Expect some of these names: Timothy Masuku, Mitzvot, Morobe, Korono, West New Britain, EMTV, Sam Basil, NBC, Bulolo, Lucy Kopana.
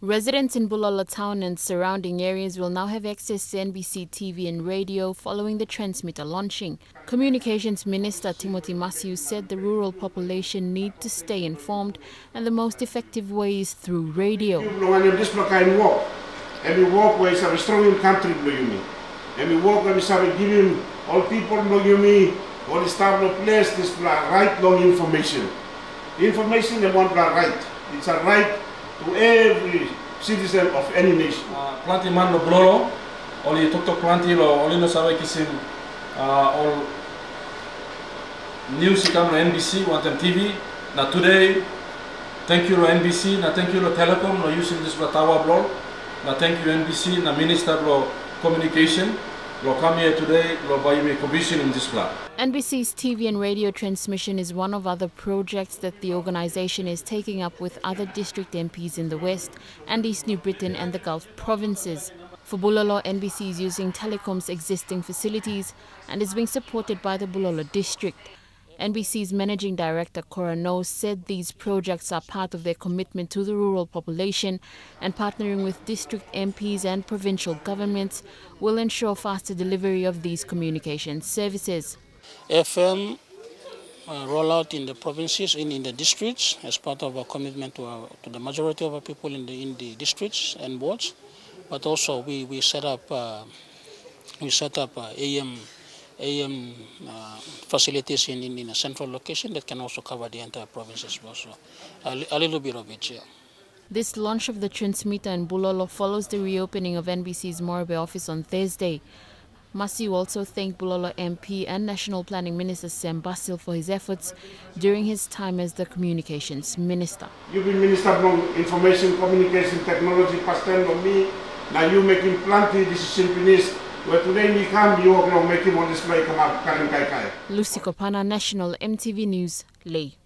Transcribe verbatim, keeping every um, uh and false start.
Residents in Bulolo town and surrounding areas will now have access to N B C T V and radio following the transmitter launching. Communications Minister Timothy Masuku said the rural population need to stay informed, and the most effective way is through radio. When you dislock and walk, and you walk where it's a strong country, and you walk and you giving all people, all the staff of place, this right long information. The information they want right. It's a right to every citizen of any nation. Planti man no bloro, only talk to planti lo, only no sabe kisim all news come on N B C, want them T V. Now today, thank you to N B C, now thank you to Telecom, no using this Batawa blog. Now thank you N B C, now Minister of Communication. Come here today, in this plan. N B C's T V and radio transmission is one of other projects that the organisation is taking up with other district M Ps in the West and East New Britain and the Gulf provinces. For Bulolo, N B C is using Telecom's existing facilities and is being supported by the Bulolo district. N B C's Managing Director Korono said these projects are part of their commitment to the rural population, and partnering with district M Ps and provincial governments will ensure faster delivery of these communication services. F M uh, rollout in the provinces and in the districts as part of our commitment to, our, to the majority of our people in the, in the districts and wards, but also we, we set up, uh, we set up uh, A M A M uh, facilities in, in, in a central location that can also cover the entire province as well, so a, li a little bit of it, yeah. This launch of the transmitter in Bulolo follows the reopening of N B C's Morobe office on Thursday. Masuku also thanked Bulolo M P and National Planning Minister Sam Basil for his efforts during his time as the Communications Minister. You've been Minister of Information, Communication, Technology, past ten on me, now you making plenty decision minister. But today we come, you are going to make him on display. Lucy Kopana, National M T V News, Leh.